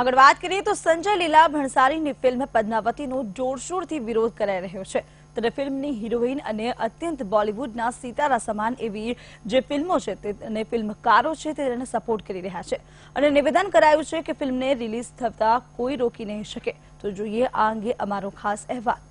आगळ वात करीए तो संजय लीला भणसालीनी फिल्म पद्मावतीनो जोरशोरथी विरोध कराई रह्यो छे। ત્યારે ફિલ્મની હીરોઈન અને અત્યંત બોલિવૂડના સિતારા સમાન એવી જે ફિલ્મો છે અને ફિલ્મકારો છે તેને સપોર્ટ કરી રહ્યા છે અને નિવેદન કરાયું છે કે ફિલ્મને રિલીઝ થતા કોઈ રોકી નહીં શકે। તો જોઈએ આ અંગે અમારો ખાસ અહેવાલ।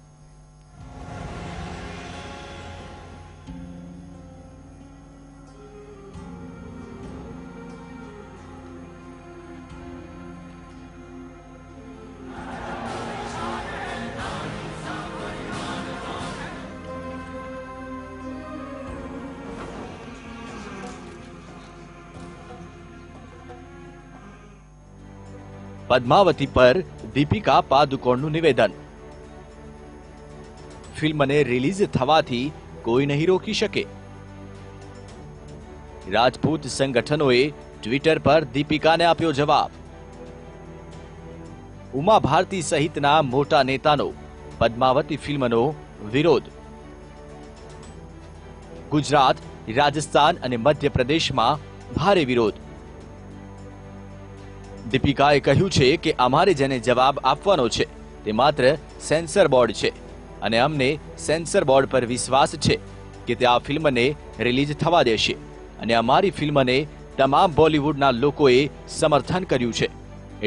पद्मावती पर दीपिका पादुकोणनु निवेदन। फिल्म ने रिलीज थवाथी कोई नहीं रोकी शके। राजपूत संगठनोए ट्विटर पर दीपिका ने आप्यो जवाब। उमा भारती सहितना मोटा नेतानो पद्मावती फिल्मनो विरोध। गुजरात, राजस्थान अने मध्य प्रदेश में भारे विरोध। दीपिकाए कह્યું છે કે અમારે જેને જવાબ આપવાનો છે તે માત્ર સેન્સર બોર્ડ છે અને અમને સેન્સર બોર્ડ પર વિશ્વાસ છે કે તે આ ફિલ્મને રિલીઝ થવા દેશે અને અમારી ફિલ્મને તમામ બોલિવૂડના લોકોએ સમર્થન કર્યું છે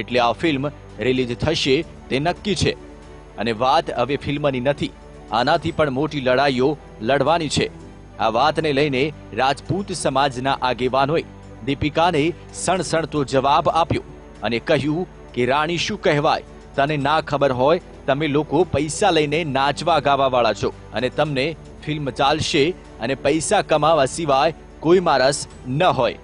એટલે આ ફિલ્મ રિલીઝ થશે તે નક્કી છે અને વાત હવે ફિલ્મની નથી આનાથી પણ મોટી લડાઈઓ લડવાની છે। આ વાતને લઈને રાજપૂત સમાજના આગેવાનોએ દીપિકાને સણસણતો જવાબ આપ્યો અને કહ્યું કે રાણી શું કહેવાય, તને ના ખબર હોય? તમે લોકો પૈસા લઈને નાચવા ગાવા વાળા છો અને તમને ફિલ્મ ચાલશે અને પૈસા કમાવા સિવાય કોઈ મારસ ન હોય।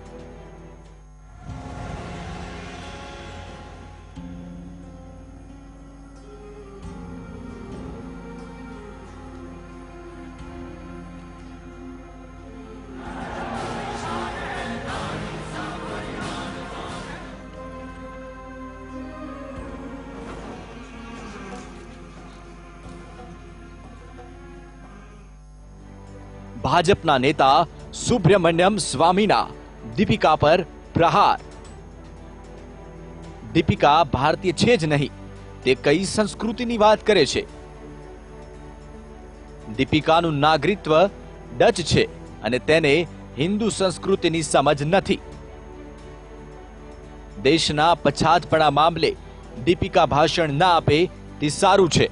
भाजपा नेता सुब्रमण्यम स्वामीना दीपिका पर प्रहार। दीपिका भारतीय छे ज नहीं ते कई संस्कृतिनी बात करे छे। दीपिकानु नागरिकत्व डच छे अने तेने हिंदू संस्कृतिनी समझ नथी। देशना पछातपणा मामले दीपिका भाषण न आपे ते सारू छे।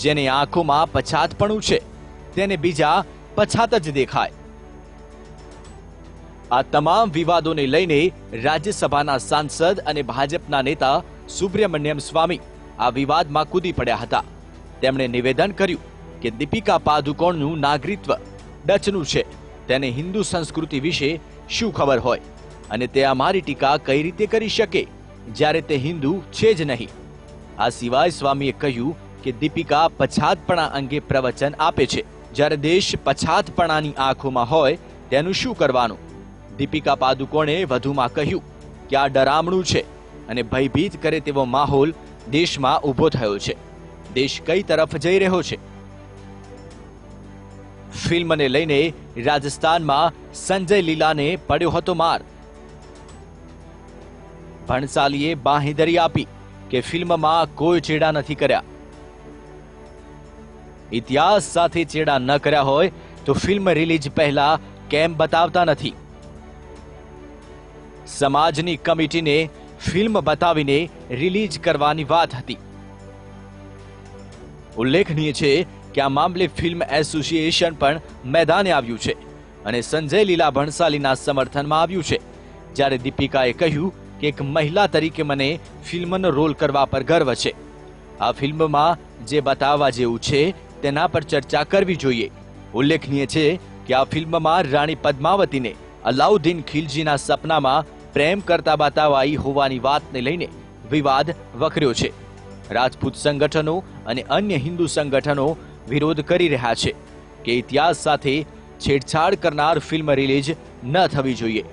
जेने आंखों में पछातपणु छे तेने बीजा पछात ज देखाय। आ तमाम विवादों ने लईने राज्यसभाना सांसद अने भाजपना नेता सुब्रमण्यम स्वामी आ विवाद में कूदी पड्या हता। तेमणे निवेदन कर्यु के दीपिका पादुकोणनु नागरिकत्व डचनु छे, तेने हिंदू संस्कृति विषे शुं खबर होय अने ते अमारी टीका कई रीते करी शके ज्यारे ते हिंदू छे ज नहीं। आ सिवाय स्वामीए कह्यु के दीपिका पछातपणा अंगे प्रवचन आपे छे। જ્યારે દેશ પછાતપણાની આંખોમાં હોય તેનું શું કરવાનું? દીપિકા પાદુકોણે વધુમાં કહ્યું કે આ ડરામણું છે અને ભયભીત કરે તેવો માહોલ દેશમાં ઊભો થયો છે। દેશ કઈ તરફ જઈ રહ્યો છે? ફિલ્મને લઈને રાજસ્થાનમાં સંજય લીલાને પડ્યો હતો માર। ભણસાલીએ બાંહેધરી આપી કે ફિલ્મમાં કોઈ ચેડા નથી કર્યા। इतिहास साथे चेड़ा न कर्या होय तो फिल्म रिलीज पहला केम बतावता नथी। समाजनी कमिटी ने फिल्म बतावीने रिलीज करवानी वात हती। उल्लेखनीय छे के आ मामले फिल्म एसोसिएशन पण मैदाने आव्यु छे अने संजय लीला भणसालीना समर्थनमां आव्यु छे। ज्यारे दीपिकाए कह्यु के एक महिला तरीके मने फिल्मनो रोल करवा पर गर्व छे। आ फिल्ममां जे बतावा जेवुं छे તેના પર ચર્ચા કરવી જોઈએ। ઉલ્લેખનીય છે કે આ ફિલ્મમાં રાણી પદ્માવતીને અલાઉદ્દીન ખિલજીના સપનામાં પ્રેમ કરતા બતાવાઈ હોવાની વાતને લઈને વિવાદ વકર્યો છે। રાજપૂત સંગઠનો અને અન્ય હિન્દુ સંગઠનો વિરોધ કરી રહ્યા છે કે ઇતિહાસ સાથે છેડછાડ કરનાર ફિલ્મ રિલીઝ ન થવી જોઈએ।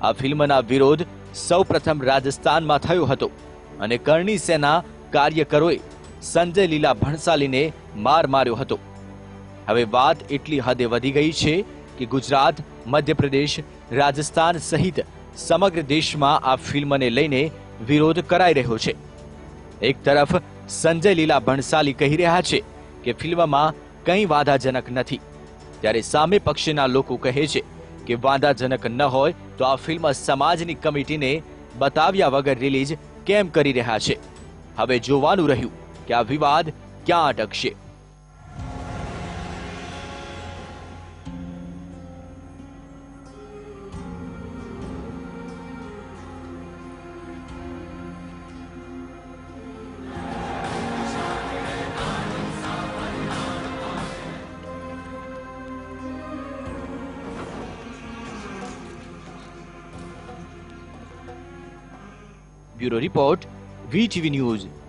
આ ફિલ્મના વિરોધ સૌપ્રથમ રાજસ્થાનમાં થયો હતો અને કરણી સેના કાર્યકરોએ संजय लीला भणसाली ने मार मार्यो हतो। हवे बात एटली हदे वधी गई छे कि गुजरात, मध्य प्रदेश, राजस्थान सहित समग्र देश में आ फिल्म ने लईने विरोध कराई रह्यो छे। एक तरफ संजय लीला भंसाली कही रहा है कि फिल्म में कई वाधाजनक नहीं, त्यारे सामे पक्षना लोको कहे छे कि वाधाजनक न होय तो आ फिल्म समाजनी कमिटी ने बताव्या वगर रिलीज केम करी रह्या छे। हवे जोवानुं रह्युं कि आ विवाद क्यां अटकशे। Bureau report, VTV news.